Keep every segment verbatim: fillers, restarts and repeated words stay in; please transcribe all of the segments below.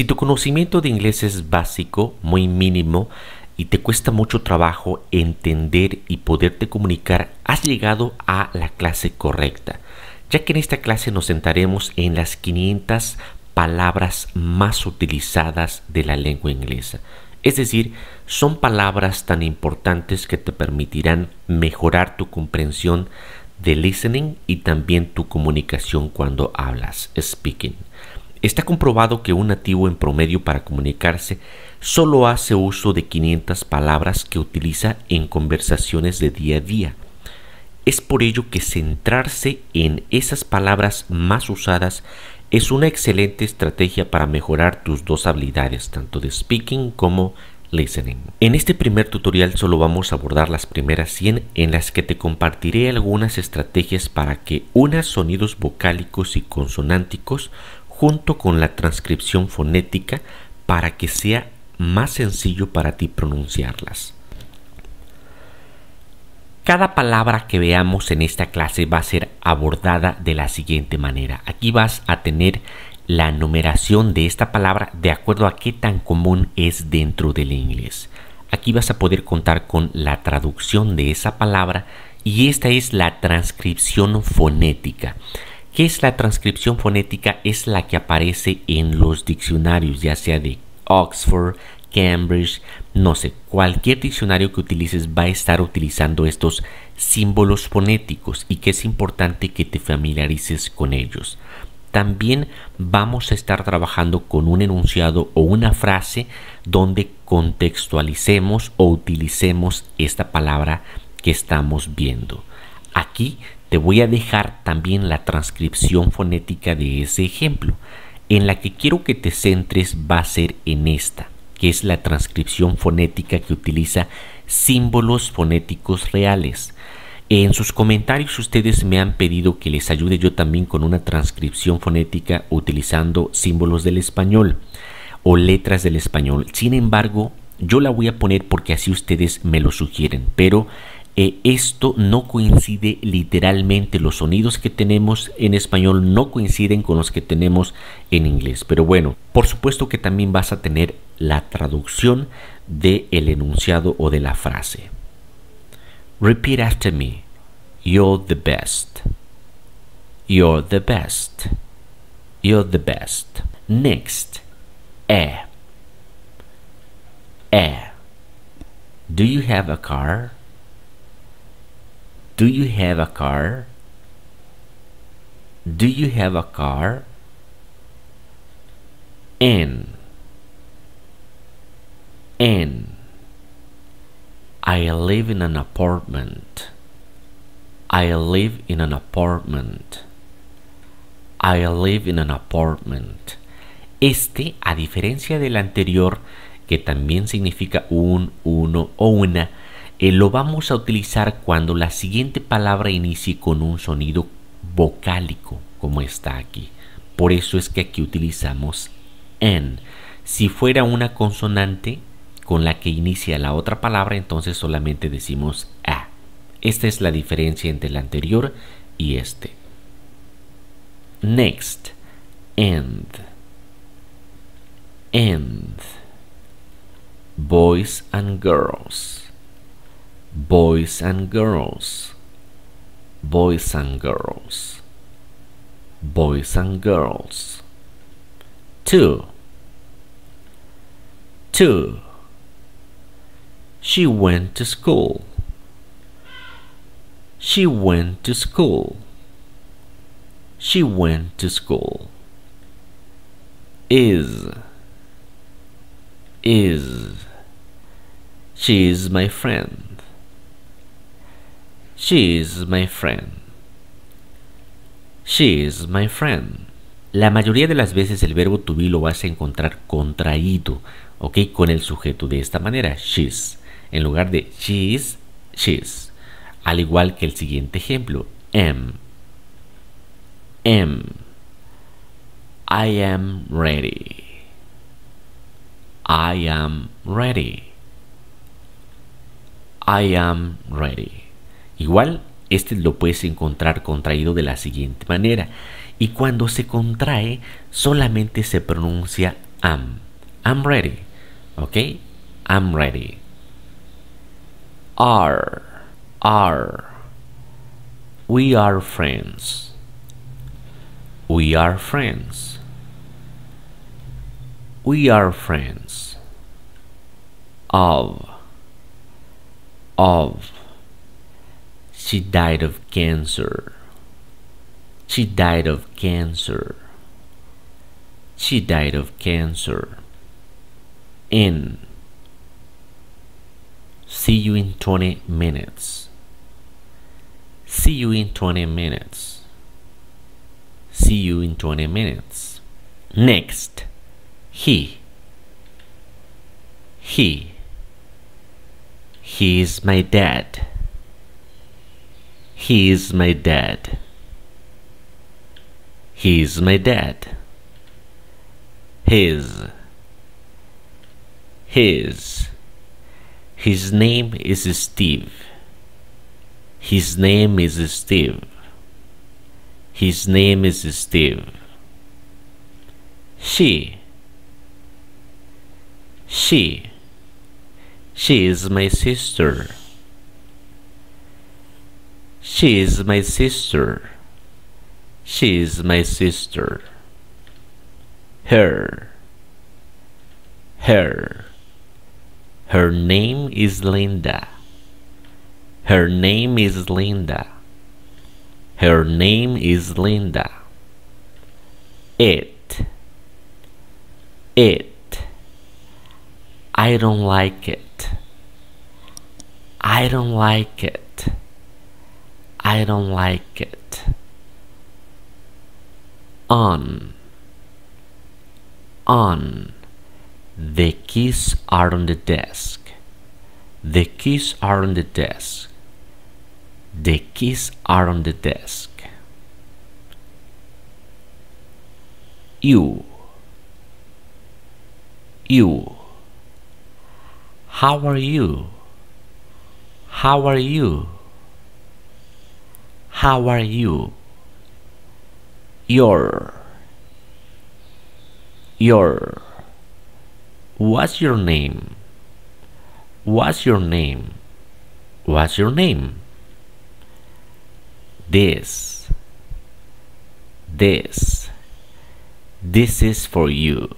Si tu conocimiento de inglés es básico, muy mínimo, y te cuesta mucho trabajo entender y poderte comunicar, has llegado a la clase correcta, ya que en esta clase nos centraremos en las quinientas palabras más utilizadas de la lengua inglesa. Es decir, son palabras tan importantes que te permitirán mejorar tu comprensión de listening y también tu comunicación cuando hablas, speaking. Está comprobado que un nativo en promedio para comunicarse solo hace uso de quinientas palabras que utiliza en conversaciones de día a día. Es por ello que centrarse en esas palabras más usadas es una excelente estrategia para mejorar tus dos habilidades, tanto de speaking como listening. En este primer tutorial solo vamos a abordar las primeras cien, en las que te compartiré algunas estrategias para que unas sonidos vocálicos y consonánticos junto con la transcripción fonética para que sea más sencillo para ti pronunciarlas. Cada palabra que veamos en esta clase va a ser abordada de la siguiente manera. Aquí vas a tener la numeración de esta palabra de acuerdo a qué tan común es dentro del inglés. Aquí vas a poder contar con la traducción de esa palabra y esta es la transcripción fonética. ¿Qué es la transcripción fonética? Es la que aparece en los diccionarios, ya sea de Oxford, Cambridge, no sé, cualquier diccionario que utilices va a estar utilizando estos símbolos fonéticos y que es importante que te familiarices con ellos. También vamos a estar trabajando con un enunciado o una frase donde contextualicemos o utilicemos esta palabra que estamos viendo. Aquí te voy a dejar también la transcripción fonética de ese ejemplo. En la que quiero que te centres va a ser en esta, que es la transcripción fonética que utiliza símbolos fonéticos reales. En sus comentarios ustedes me han pedido que les ayude yo también con una transcripción fonética utilizando símbolos del español o letras del español. Sin embargo, yo la voy a poner porque así ustedes me lo sugieren, pero Eh, esto no coincide literalmente, los sonidos que tenemos en español no coinciden con los que tenemos en inglés. Pero bueno, por supuesto que también vas a tener la traducción del enunciado o de la frase. Repeat after me. You're the best. You're the best. You're the best. Next. Eh. Eh. Do you have a car? Do you have a car? Do you have a car? N. N. I live in an apartment. I live in an apartment. I live in an apartment. Este, a diferencia del anterior, que también significa un, uno o una, Eh, lo vamos a utilizar cuando la siguiente palabra inicie con un sonido vocálico, como está aquí. Por eso es que aquí utilizamos en. Si fuera una consonante con la que inicia la otra palabra, entonces solamente decimos a. Esta es la diferencia entre el anterior y este. Next. End. End. Boys and girls. Boys and girls, boys and girls, boys and girls. Two, two. She went to school. She went to school. She went to school. Is, is. She is my friend. She is my friend. She is my friend. La mayoría de las veces el verbo to be lo vas a encontrar contraído, ¿ok? Con el sujeto de esta manera, she's. En lugar de she is, she's. Al igual que el siguiente ejemplo, am. Am. I am ready. I am ready. I am ready. Igual, este lo puedes encontrar contraído de la siguiente manera. Y cuando se contrae, solamente se pronuncia am. I'm ready. ¿Ok? I'm ready. Are. Are. We are friends. We are friends. We are friends. Of. Of. She died of cancer. She died of cancer. She died of cancer. In. See you in twenty minutes. See you in twenty minutes. See you in twenty minutes. Next. He. He. He is my dad. He is my dad. He is my dad. His. His. His name is Steve. His name is Steve. His name is Steve. She. She. She is my sister. She is my sister. She is my sister. Her. Her. Her name is Linda. Her name is Linda. Her name is Linda. It. It. I don't like it. I don't like it. I don't like it. On. On. The keys are on the desk. The keys are on the desk. The keys are on the desk. You. You. How are you? How are you? How are you? Your. Your. What's your name? What's your name? What's your name? This. This. This is for you.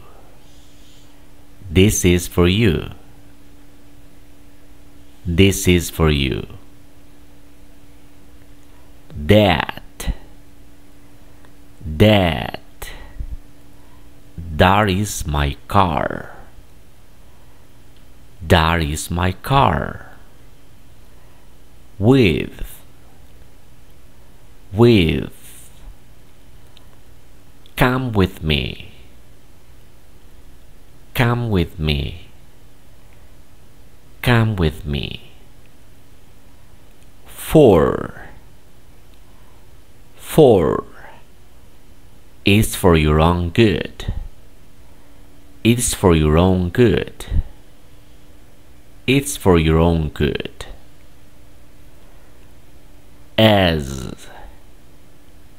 This is for you. This is for you. That. That. That is my car. That is my car. With. With. Come with me. Come with me. Come with me. For. For. It's for your own good. It's for your own good. It's for your own good. As.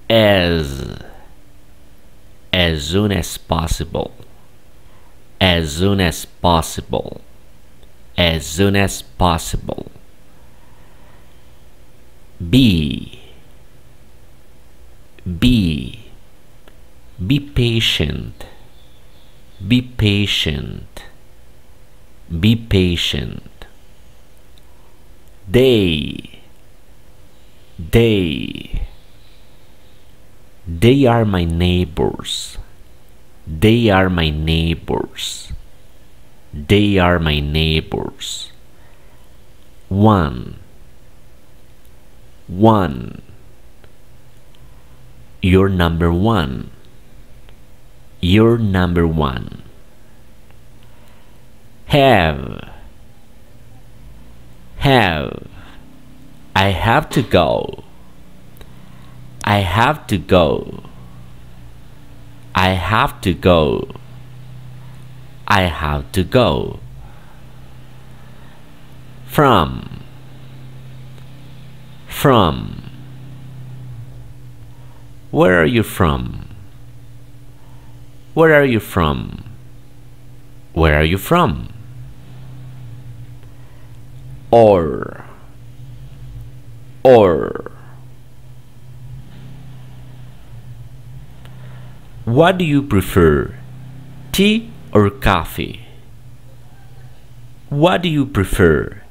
As. As soon as possible. As soon as possible. As soon as possible. Be. Be. Be patient. Be patient. Be patient. They. They. They are my neighbors. They are my neighbors. They are my neighbors. One. One. You're number one. You're number one. Have. Have. I have to go. I have to go. I have to go. I have to go. From. From. Where are you from? Where are you from? Where are you from? Or, or. What do you prefer, tea or coffee? What do you prefer,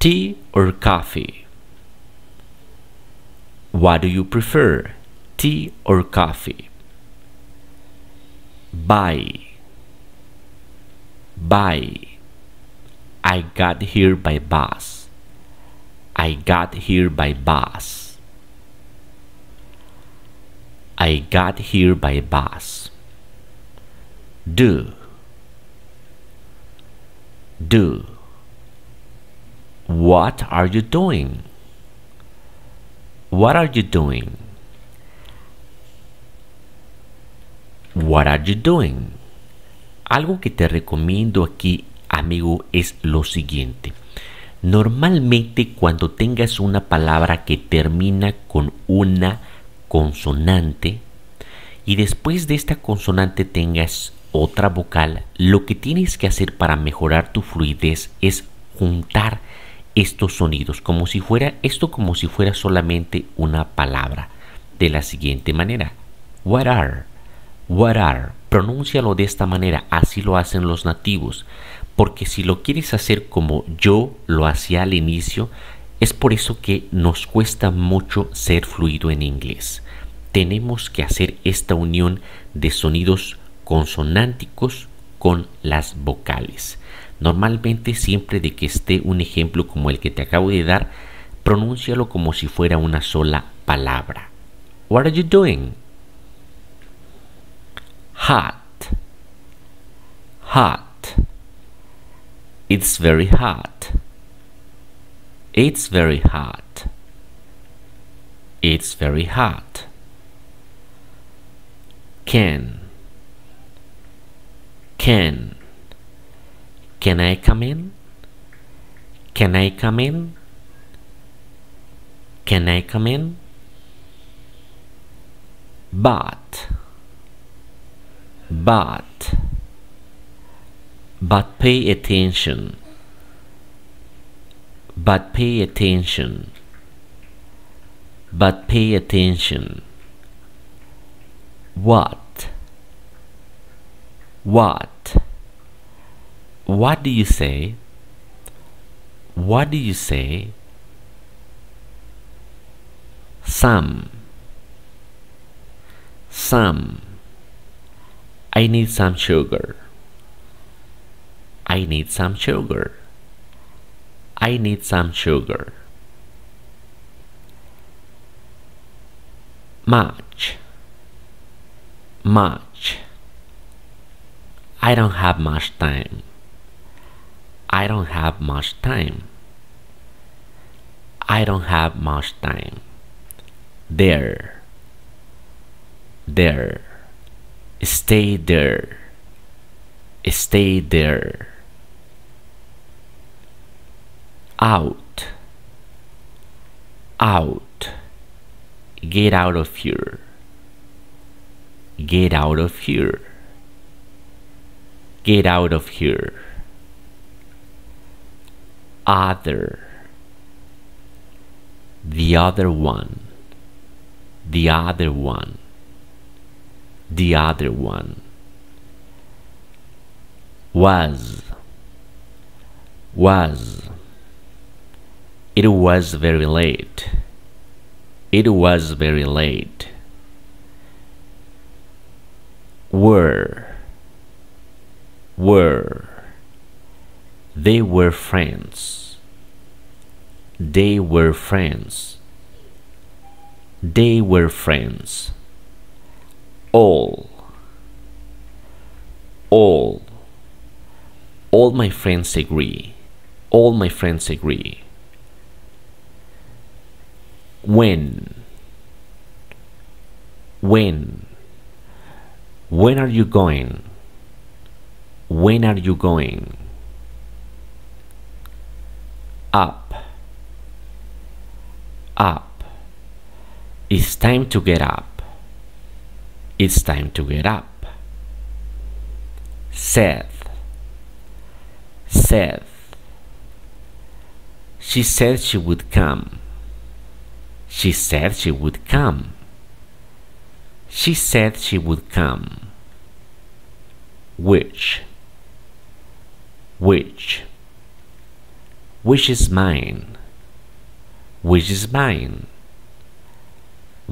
tea or coffee? What do you prefer, tea or coffee? Bye. By. I got here by bus. I got here by bus. I got here by bus. Do. Do. What are you doing? What are you doing? What are you doing? Algo que te recomiendo aquí, amigo, es lo siguiente. Normalmente cuando tengas una palabra que termina con una consonante y después de esta consonante tengas otra vocal, lo que tienes que hacer para mejorar tu fluidez es juntar estos sonidos, como si fuera esto, como si fuera solamente una palabra, de la siguiente manera. What are? What are? Pronúncialo de esta manera, así lo hacen los nativos, porque si lo quieres hacer como yo lo hacía al inicio, es por eso que nos cuesta mucho ser fluido en inglés. Tenemos que hacer esta unión de sonidos consonánticos con las vocales. Normalmente siempre de que esté un ejemplo como el que te acabo de dar, pronúncialo como si fuera una sola palabra. What are you doing? Hot, hot. It's very hot. It's very hot. It's very hot. Can, can. Can I come in? Can I come in? Can I come in? But. But, but pay attention, but pay attention, but pay attention. What, what, what do you say? What do you say? Some, some. I need some sugar. I need some sugar. I need some sugar. Much. Much. I don't have much time. I don't have much time. I don't have much time. There. There. Stay there. Stay there. Out. Out. Get out of here. Get out of here. Get out of here. Other. The other one. The other one. The other one. Was. Was. It was very late. It was very late. Were. Were. They were friends. They were friends. They were friends. All. All. All my friends agree. All my friends agree. When. When. When are you going? When are you going? Up. Up. It's time to get up. It's time to get up. Seth. said. She said she would come. She said she would come. She said she would come. Which? Which? Which is mine? Which is mine?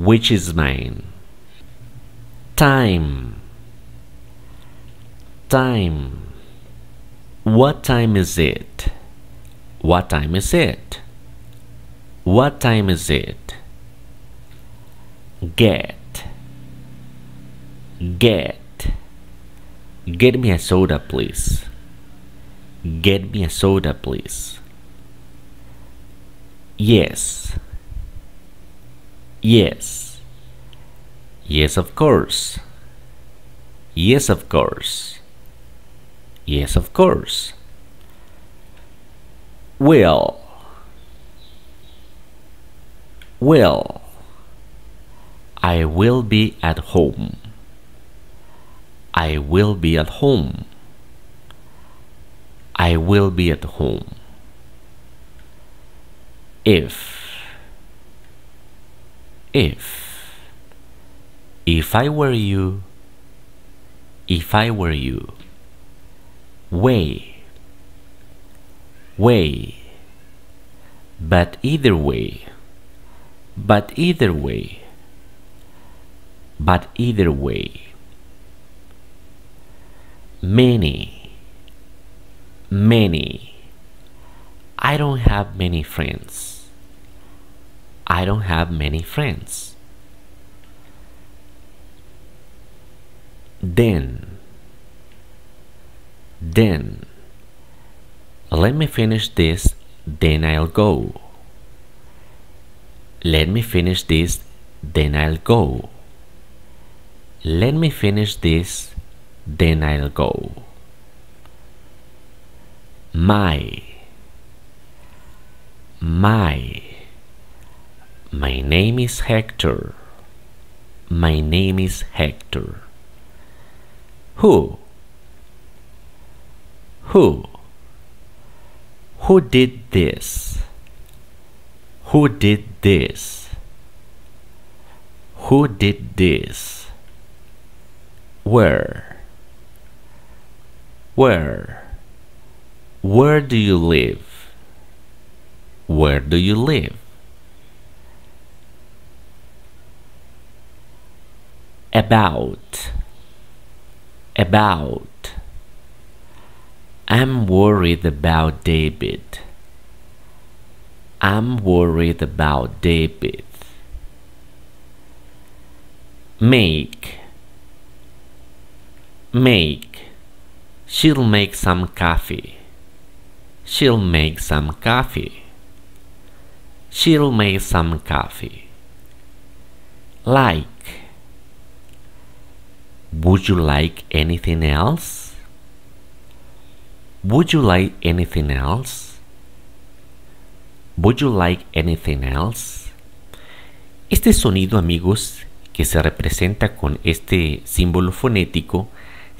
Which is mine? Time. Time. What time is it? What time is it? What time is it? Get. Get. Get me a soda, please. Get me a soda, please. Yes. Yes. Yes, of course. Yes, of course. Yes, of course. Will. Will. I will be at home. I will be at home. I will be at home. If. If. If I were you. If I were you. Way. Way. But either way. But either way. But either way. Many. Many. I don't have many friends. I don't have many friends. Then. Then. Let me finish this, then I'll go. Let me finish this, then I'll go. Let me finish this, then I'll go. My. My. My name is Hector. My name is Hector. Who? Who? Who did this? Who did this? Who did this? Where? Where? Where do you live? Where do you live? About. About. I'm worried about David. I'm worried about David. Make. Make. She'll make some coffee. She'll make some coffee. She'll make some coffee. Like. Would you like anything else? Would you like anything else? Would you like anything else? Este sonido, amigos, que se representa con este símbolo fonético,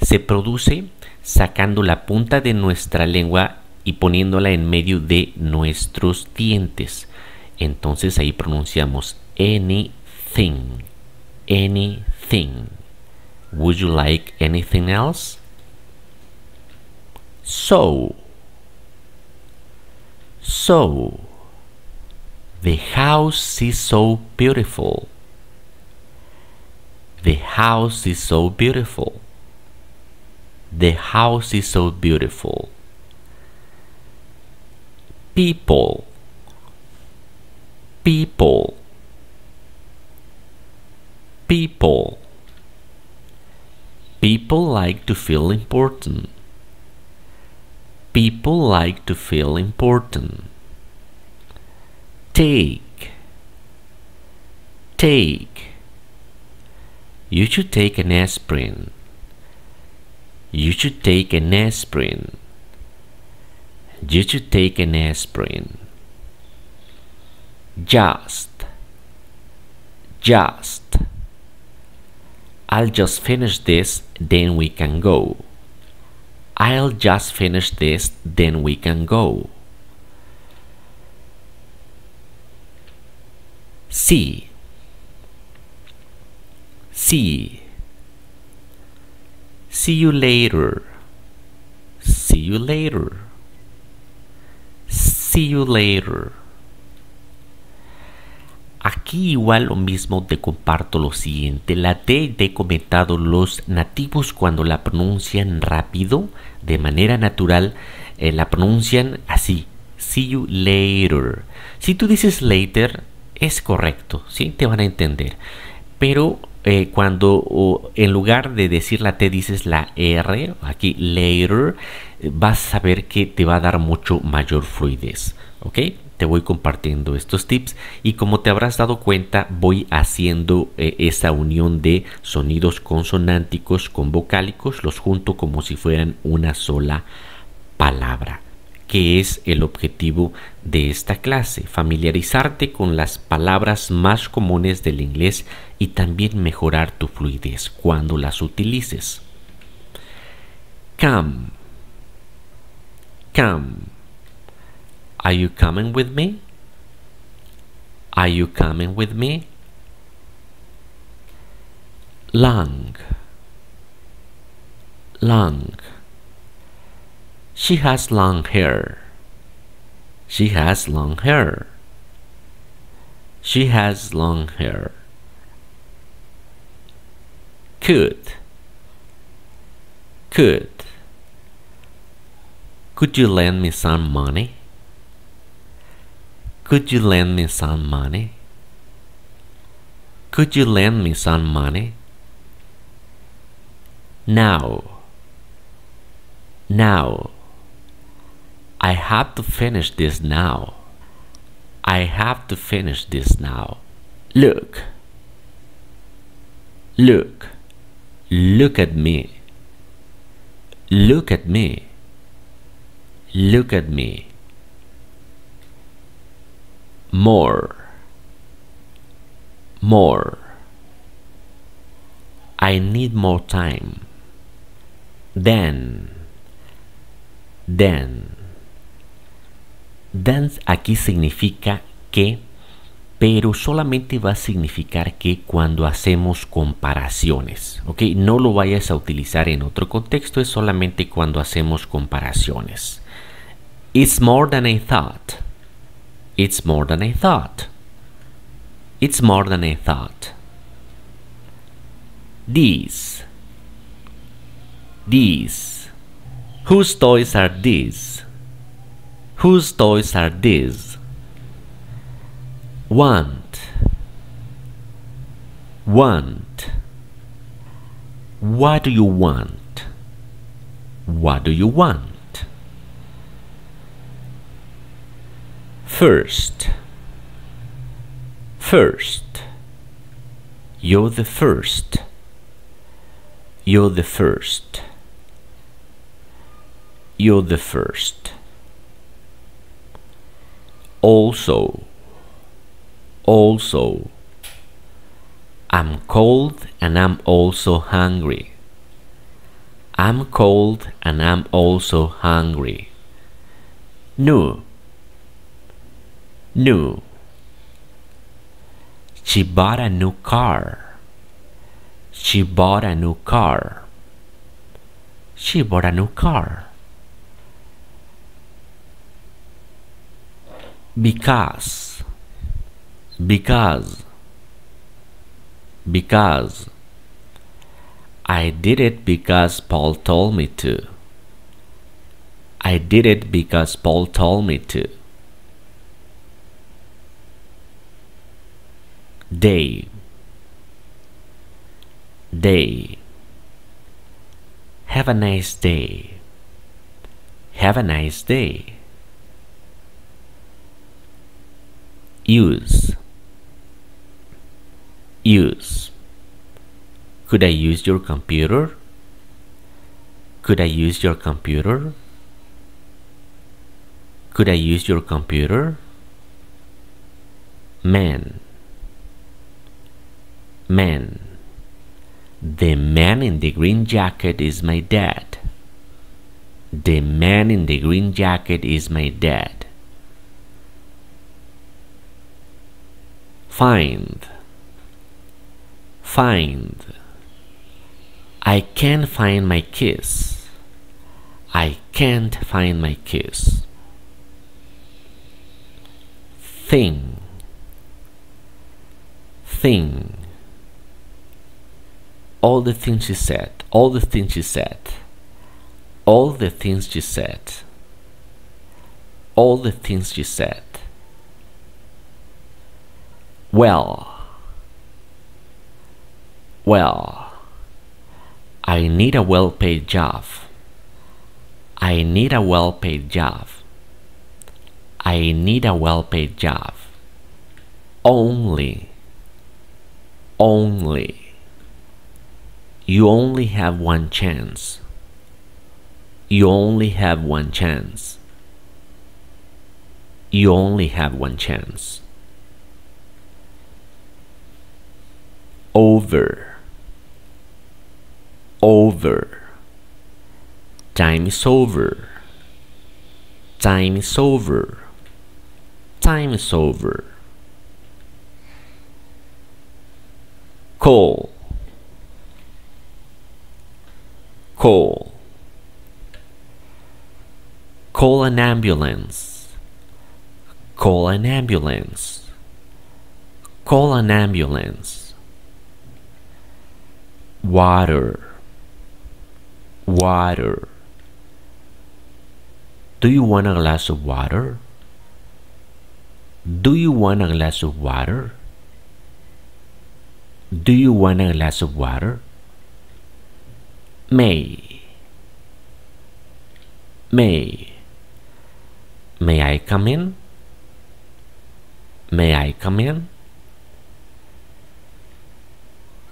se produce sacando la punta de nuestra lengua y poniéndola en medio de nuestros dientes. Entonces ahí pronunciamos anything, anything. Would you like anything else? So. So. The house is so beautiful. The house is so beautiful. The house is so beautiful. People. People. People. People like to feel important. People like to feel important. Take. Take. You should take an aspirin. You should take an aspirin. You should take an aspirin. Just. Just. I'll just finish this, then we can go. I'll just finish this, then we can go. Sí. Sí. See you later. See you later. See you later. Aquí igual lo mismo, te comparto lo siguiente. La T te he comentado, los nativos cuando la pronuncian rápido, de manera natural, eh, la pronuncian así. See you later. Si tú dices later, es correcto, ¿sí? Te van a entender. Pero eh, cuando oh, en lugar de decir la T dices la R, aquí later, vas a ver que te va a dar mucho mayor fluidez, ¿ok? Te voy compartiendo estos tips y como te habrás dado cuenta voy haciendo eh, esa unión de sonidos consonánticos con vocálicos, los junto como si fueran una sola palabra, que es el objetivo de esta clase, familiarizarte con las palabras más comunes del inglés y también mejorar tu fluidez cuando las utilices. Come. Come. Are you coming with me? Are you coming with me? Long. Long. She has long hair. She has long hair. She has long hair. Could. Could. Could you lend me some money? Could you lend me some money? Could you lend me some money? Now. Now. I have to finish this now. I have to finish this now. Look. Look. Look at me. Look at me. Look at me. More. More. I need more time. Then. Then. Then aquí significa que, pero solamente va a significar que cuando hacemos comparaciones, ¿ok? No lo vayas a utilizar en otro contexto, es solamente cuando hacemos comparaciones. It's more than I thought. It's more than I thought. It's more than I thought. These. These. Whose toys are these? Whose toys are these? Want. Want. What do you want? What do you want? First. First. You're the first. You're the first. You're the first. Also. Also. I'm cold and I'm also hungry. I'm cold and I'm also hungry. No. New. She bought a new car. She bought a new car. She bought a new car. Because. Because. Because. I did it because Paul told me to. I did it because Paul told me to. They. They. Have a nice day. Have a nice day. Use. Use. Could I use your computer? Could I use your computer? Could I use your computer? Man. Man. The man in the green jacket is my dad. The man in the green jacket is my dad. Find. Find. I can't find my kiss. I can't find my kiss. Thing. Thing. All the things she said. All the things she said. All the things she said. All the things she said. Well. Well. I need a well-paid job. I need a well-paid job. I need a well-paid job. Only. Only. You only have one chance. You only have one chance. You only have one chance. Over. Over. Time is over. Time is over. Time is over. Call. Call. Call an ambulance. Call an ambulance. Call an ambulance. Water. Water. Do you want a glass of water? Do you want a glass of water? Do you want a glass of water? May. May. May I come in? May I come in?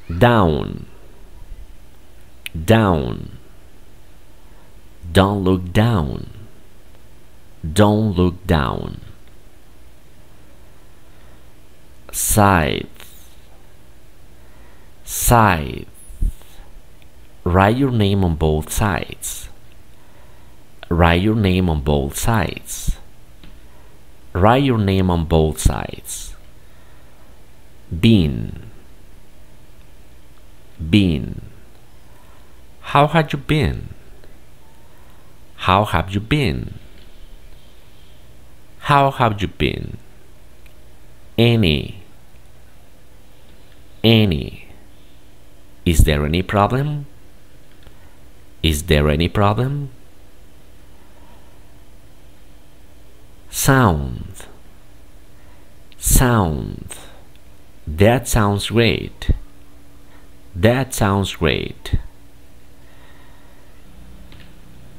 Down. Down. Don't look down. Don't look down. Side. Side. Write your name on both sides. Write your name on both sides. Write your name on both sides. Been. Been. How had you been? How have you been? How have you been? Any. Any. Is there any problem? Is there any problem? Sound. Sound. That sounds great. That sounds great.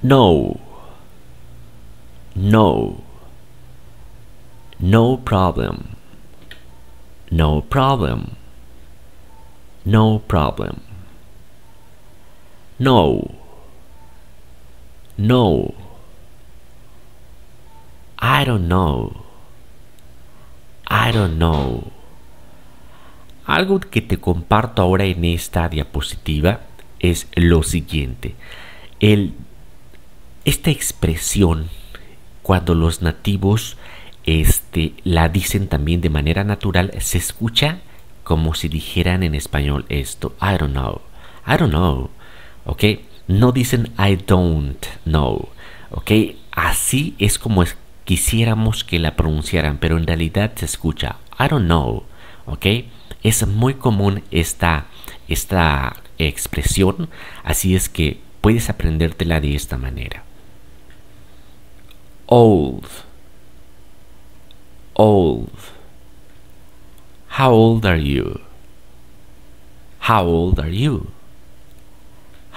No. No. No problem. No problem. No problem. No. No. I don't know. I don't know. Algo que te comparto ahora en esta diapositiva es lo siguiente. El, esta expresión, cuando los nativos Este, la dicen también de manera natural, se escucha como si dijeran en español esto. I don't know. I don't know. ¿Ok? No dicen I don't know. ¿Ok? Así es como es, quisiéramos que la pronunciaran, pero en realidad se escucha I don't know. ¿Ok? Es muy común esta, esta expresión, así es que puedes aprendértela de esta manera. Old. Old. How old are you? How old are you?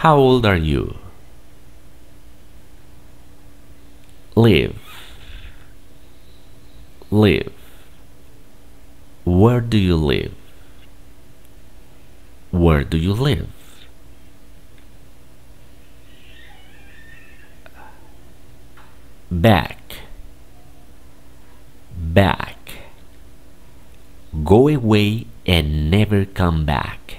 How old are you? Live. Live. Where do you live? Where do you live? Back. Back. Go away and never come back.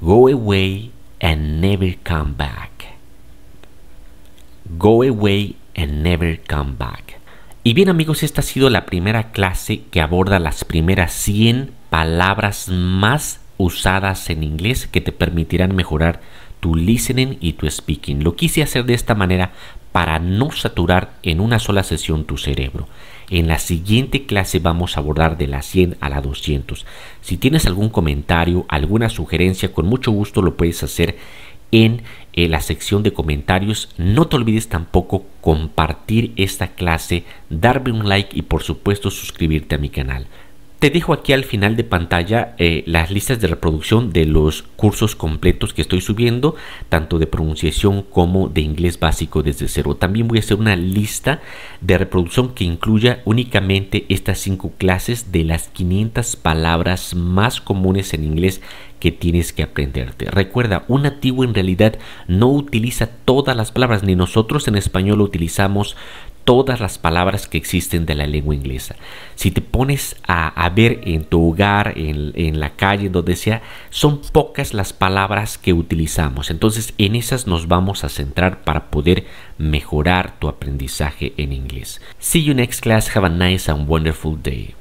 Go away and never come back. Go away and never come back. Y bien amigos, esta ha sido la primera clase que aborda las primeras cien palabras más usadas en inglés que te permitirán mejorar tu listening y tu speaking. Lo quise hacer de esta manera para no saturar en una sola sesión tu cerebro. En la siguiente clase vamos a abordar de la cien a la doscientos. Si tienes algún comentario, alguna sugerencia, con mucho gusto lo puedes hacer en eh, la sección de comentarios. No te olvides tampoco compartir esta clase, darme un like y por supuesto suscribirte a mi canal. Te dejo aquí al final de pantalla eh, las listas de reproducción de los cursos completos que estoy subiendo, tanto de pronunciación como de inglés básico desde cero. También voy a hacer una lista de reproducción que incluya únicamente estas cinco clases de las quinientas palabras más comunes en inglés que tienes que aprenderte. Recuerda, un nativo en realidad no utiliza todas las palabras, ni nosotros en español utilizamos todas las palabras que existen de la lengua inglesa. Si te pones a, a ver en tu hogar, en, en la calle, donde sea, son pocas las palabras que utilizamos. Entonces en esas nos vamos a centrar para poder mejorar tu aprendizaje en inglés. See you next class. Have a nice and wonderful day.